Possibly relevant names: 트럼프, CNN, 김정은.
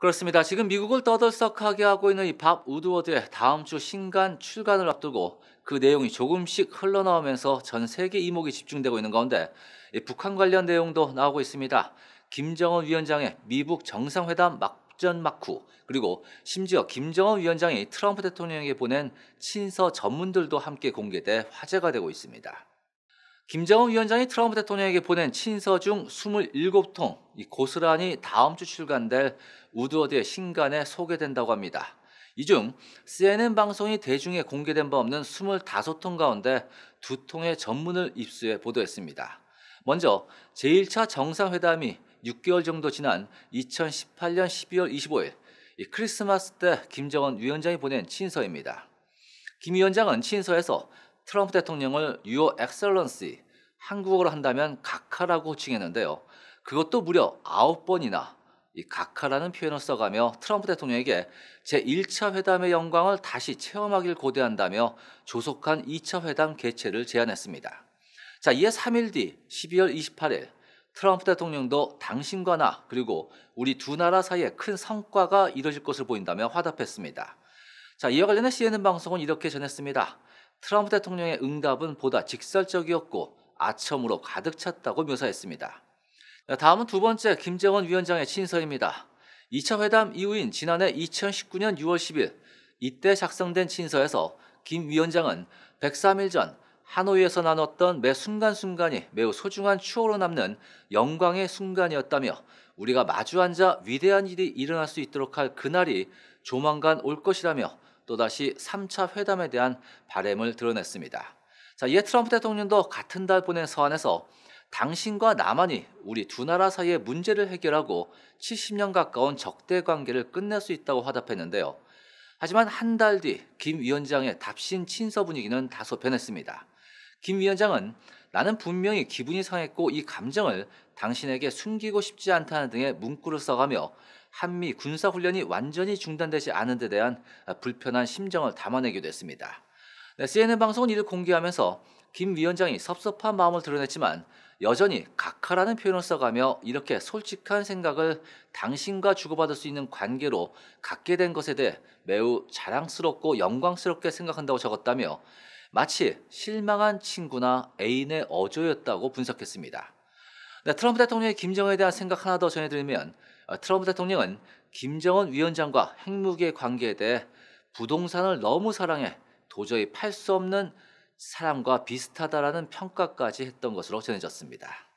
그렇습니다. 지금 미국을 떠들썩하게 하고 있는 이 밥 우드워드의 다음 주 신간 출간을 앞두고 그 내용이 조금씩 흘러나오면서 전 세계 이목이 집중되고 있는 가운데 북한 관련 내용도 나오고 있습니다. 김정은 위원장의 미북 정상회담 막전 막후, 그리고 심지어 김정은 위원장이 트럼프 대통령에게 보낸 친서 전문들도 함께 공개돼 화제가 되고 있습니다. 김정은 위원장이 트럼프 대통령에게 보낸 친서 중 27통 고스란히 다음 주 출간될 우드워드의 신간에 소개된다고 합니다. 이 중 CNN 방송이 대중에 공개된 바 없는 25통 가운데 2통의 전문을 입수해 보도했습니다. 먼저 제1차 정상회담이 6개월 정도 지난 2018년 12월 25일 크리스마스 때 김정은 위원장이 보낸 친서입니다. 김 위원장은 친서에서 트럼프 대통령을 Your Excellency, 한국어로 한다면 각하라고 호칭했는데요. 그것도 무려 9번이나 이 각하라는 표현을 써가며 트럼프 대통령에게 제1차 회담의 영광을 다시 체험하길 고대한다며 조속한 2차 회담 개최를 제안했습니다. 자, 이에 3일 뒤 12월 28일 트럼프 대통령도 당신과 나 그리고 우리 두 나라 사이에 큰 성과가 이뤄질 것을 보인다며 화답했습니다. 자, 이와 관련해 CNN 방송은 이렇게 전했습니다. 트럼프 대통령의 응답은 보다 직설적이었고 아첨으로 가득 찼다고 묘사했습니다. 다음은 두 번째 김정은 위원장의 친서입니다. 2차 회담 이후인 지난해 2019년 6월 10일 이때 작성된 친서에서 김 위원장은 103일 전 하노이에서 나눴던 매 순간순간이 매우 소중한 추억으로 남는 영광의 순간이었다며 우리가 마주 앉아 위대한 일이 일어날 수 있도록 할 그날이 조만간 올 것이라며 또다시 3차 회담에 대한 바람을 드러냈습니다. 자, 이에 트럼프 대통령도 같은 달 보낸 서한에서 당신과 나만이 우리 두 나라 사이의 문제를 해결하고 70년 가까운 적대 관계를 끝낼 수 있다고 화답했는데요. 하지만 한 달 뒤 김 위원장의 답신 친서 분위기는 다소 변했습니다. 김 위원장은 나는 분명히 기분이 상했고 이 감정을 당신에게 숨기고 싶지 않다는 등의 문구를 써가며 한미 군사훈련이 완전히 중단되지 않은 데 대한 불편한 심정을 담아내기도 했습니다. CNN 방송은 이를 공개하면서 김 위원장이 섭섭한 마음을 드러냈지만 여전히 각하라는 표현을 써가며 이렇게 솔직한 생각을 당신과 주고받을 수 있는 관계로 갖게 된 것에 대해 매우 자랑스럽고 영광스럽게 생각한다고 적었다며 마치 실망한 친구나 애인의 어조였다고 분석했습니다. 트럼프 대통령의 김정은에 대한 생각 하나 더 전해드리면 트럼프 대통령은 김정은 위원장과 핵무기의 관계에 대해 부동산을 너무 사랑해 도저히 팔 수 없는 사람과 비슷하다라는 평가까지 했던 것으로 전해졌습니다.